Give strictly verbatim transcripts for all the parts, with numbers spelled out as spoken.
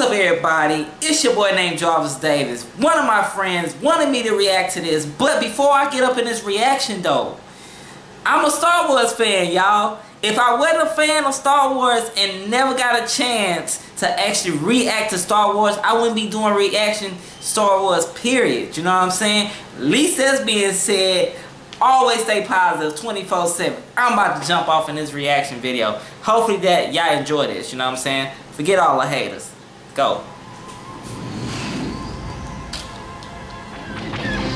What's up, everybody? It's your boy named Jarvis Davis. One of my friends wanted me to react to this, but before I get up in this reaction though, I'm a Star Wars fan, y'all. If I wasn't a fan of Star Wars and never got a chance to actually react to Star Wars, I wouldn't be doing reaction Star Wars, period. You know what I'm saying? At least that's being said. Always stay positive twenty-four seven. I'm about to jump off in this reaction video. Hopefully that y'all enjoy this, you know what I'm saying? Forget all the haters. Go.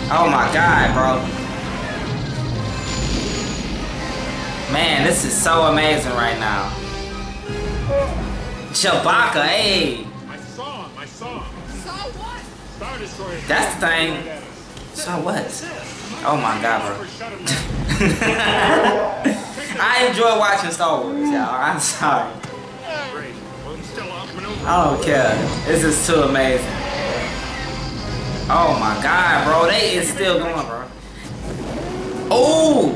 Oh my God, bro. Man, this is so amazing right now. Chewbacca, hey. I saw him, I saw him. Saw what? Star Destroyer. That's the thing. Saw what? Oh my God, bro. I enjoy watching Star Wars, y'all. I'm sorry. I don't care. This is too amazing. Oh my God, bro. They is still going, bro. Oh!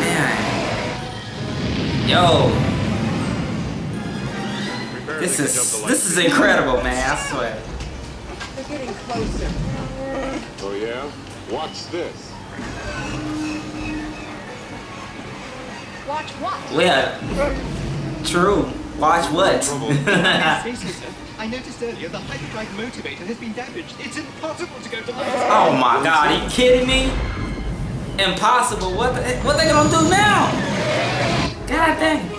Man. Yo. This is this is incredible, man, I swear. They're getting closer. Oh yeah? Watch this. Watch what? Yeah. True. Watch what? I noticed earlier the hyperdrive motivator has been damaged. It's impossible to go to life. Oh my God, are you kidding me? Impossible. What the, what they gonna do now? God dang.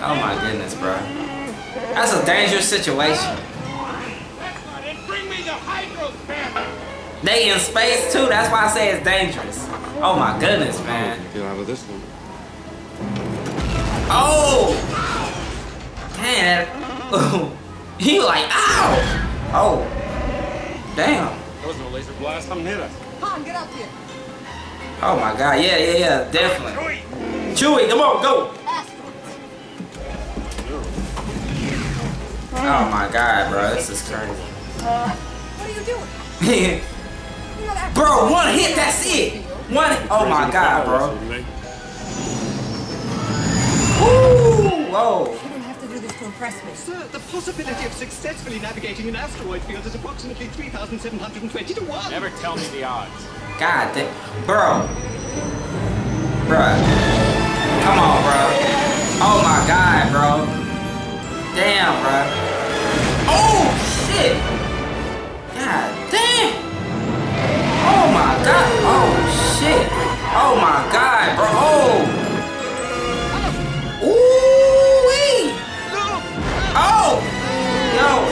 Oh my goodness, bro. That's a dangerous situation. They in space too, that's why I say it's dangerous. Oh my goodness, man. Oh! Damn. He like, ow! Oh. Damn. There was no laser blast, something hit us. Han, get up here. Oh my God, yeah, yeah, yeah, definitely. Chewie, come on, go! Oh my God, bro, this is crazy. Uh, what are you doing? Bro, one hit, that's it. One. Oh my God, bro. Ooh, whoa. You don't have to do this to impress me. Sir, the possibility of successfully navigating an asteroid field is approximately three thousand seven hundred twenty to one. Never tell me the odds. God damn, bro. Bro. Come on, bro. Oh my God, bro. Damn, bro. Oh shit! God damn! Oh my God! Oh shit! Oh my God, bro! Oh! Ooh wee! Oh! No!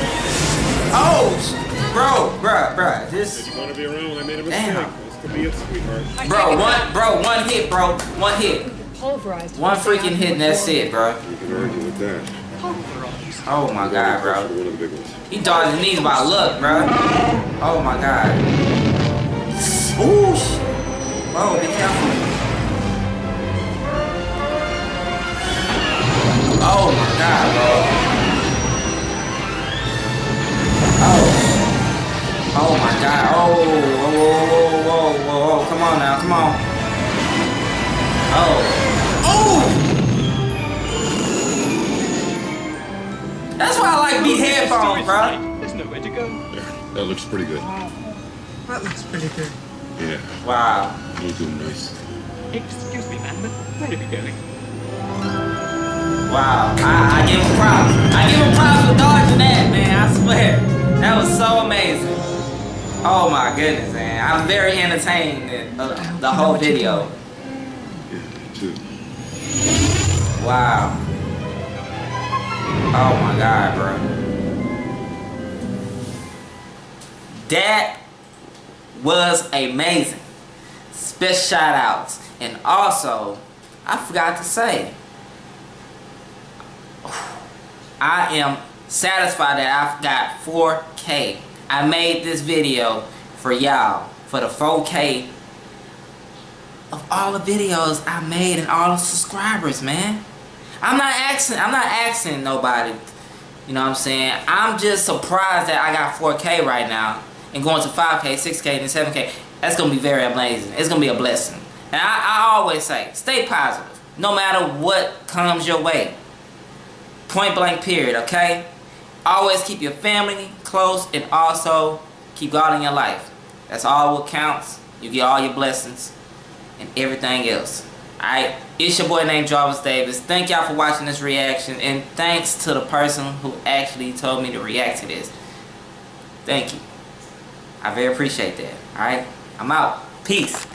Oh! Bro, bro, bro! This. Did you want to be around when I made a mistake? Damn. This could be it, sweetheart. Bro, one, bro, one hit, bro, one hit. Pulverized. One freaking hit, and that's it, bro. You can argue with that. Oh my God, bro. He dodged his knees by luck, bro. Oh my God. Ooh, shit. Whoa, be careful. Oh my God, bro. Oh. Oh my God. Oh, whoa, whoa, whoa, whoa, whoa. Come on now, come on. Oh. Oh! That's why I like these headphones, bro. There's nowhere to go. Yeah, that looks pretty good. Wow. That looks pretty good. Yeah. Wow. You're doing nice. Excuse me, man, but where are we going? Wow. I, I give him props. I give him props for dodging that, man. I swear. That was so amazing. Oh my goodness, man. I'm very entertained in uh, the whole video. Yeah, me too. Wow. Oh my God, bro. That was amazing. Special shout outs. And also, I forgot to say, I am satisfied that I've got four K. I made this video for y'all, for the four K of all the videos I made and all the subscribers, man. I'm not asking, I'm not asking nobody, you know what I'm saying? I'm just surprised that I got four K right now and going to five K, six K, and seven K. That's going to be very amazing. It's going to be a blessing. And I, I always say, stay positive, no matter what comes your way. Point blank period, okay? Always keep your family close and also keep God in your life. That's all what counts. You get all your blessings and everything else. Alright, it's your boy named Jarvis Davis. Thank y'all for watching this reaction, and thanks to the person who actually told me to react to this. Thank you. I very appreciate that. Alright, I'm out. Peace.